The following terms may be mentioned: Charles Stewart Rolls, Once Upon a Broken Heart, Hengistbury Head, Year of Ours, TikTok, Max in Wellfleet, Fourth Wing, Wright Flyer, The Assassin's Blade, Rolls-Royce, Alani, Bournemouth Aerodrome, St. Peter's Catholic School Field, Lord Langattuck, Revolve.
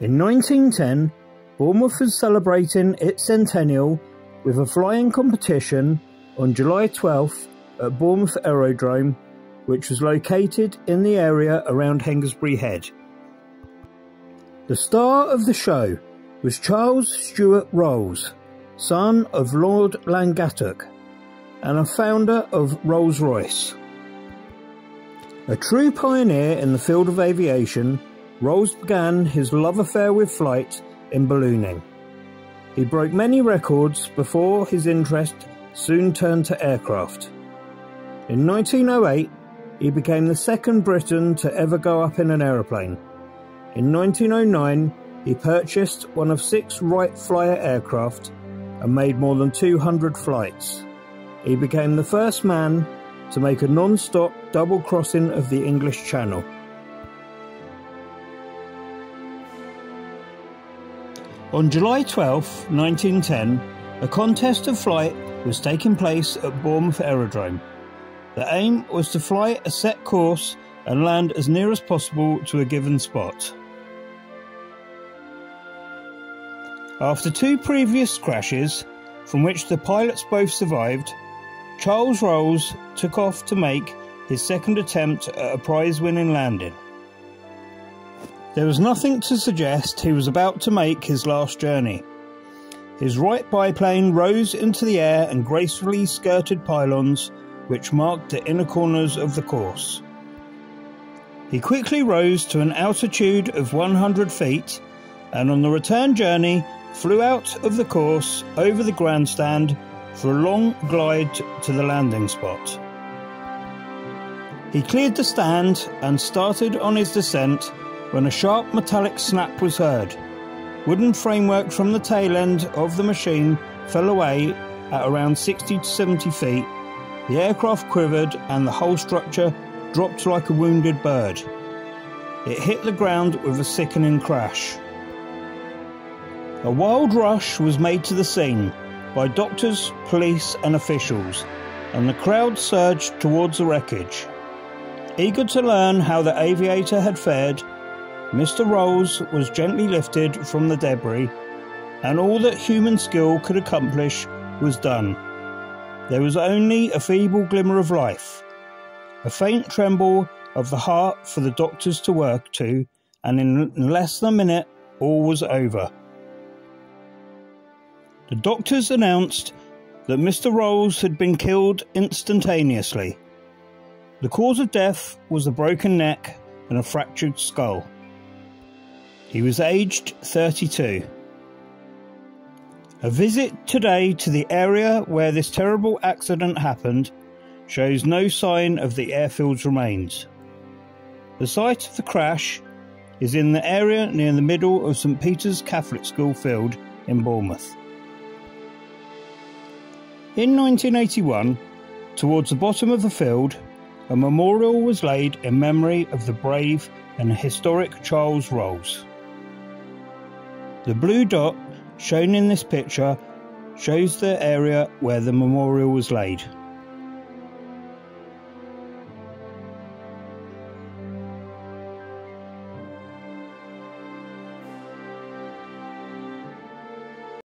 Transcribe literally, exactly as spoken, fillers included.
In nineteen ten, Bournemouth was celebrating its centennial with a flying competition on July twelfth at Bournemouth Aerodrome, which was located in the area around Hengistbury Head. The star of the show was Charles Stewart Rolls, son of Lord Langattuck and a founder of Rolls-Royce. A true pioneer in the field of aviation, Rolls began his love affair with flight in ballooning. He broke many records before his interest soon turned to aircraft. In nineteen oh eight, he became the second Briton to ever go up in an aeroplane. In nineteen oh nine, he purchased one of six Wright Flyer aircraft and made more than two hundred flights. He became the first man to make a non-stop double crossing of the English Channel. On July twelfth nineteen ten, a contest of flight was taking place at Bournemouth Aerodrome. The aim was to fly a set course and land as near as possible to a given spot. After two previous crashes, from which the pilots both survived, Charles Rolls took off to make his second attempt at a prize-winning landing. There was nothing to suggest he was about to make his last journey. His Wright biplane rose into the air and gracefully skirted pylons, which marked the inner corners of the course. He quickly rose to an altitude of one hundred feet, and on the return journey flew out of the course over the grandstand for a long glide to the landing spot. He cleared the stand and started on his descent when a sharp metallic snap was heard. Wooden framework from the tail end of the machine fell away at around sixty to seventy feet. The aircraft quivered and the whole structure dropped like a wounded bird. It hit the ground with a sickening crash. A wild rush was made to the scene by doctors, police and officials, and the crowd surged towards the wreckage. Eager to learn how the aviator had fared, Mister Rolls was gently lifted from the debris, and all that human skill could accomplish was done. There was only a feeble glimmer of life, a faint tremble of the heart for the doctors to work to, and in less than a minute all was over. The doctors announced that Mister Rolls had been killed instantaneously. The cause of death was a broken neck and a fractured skull. He was aged thirty-two. A visit today to the area where this terrible accident happened shows no sign of the airfield's remains. The site of the crash is in the area near the middle of Saint Peter's Catholic School Field in Bournemouth. In nineteen eighty-one, towards the bottom of the field, a memorial was laid in memory of the brave and historic Charles Rolls. The blue dot shown in this picture shows the area where the memorial was laid.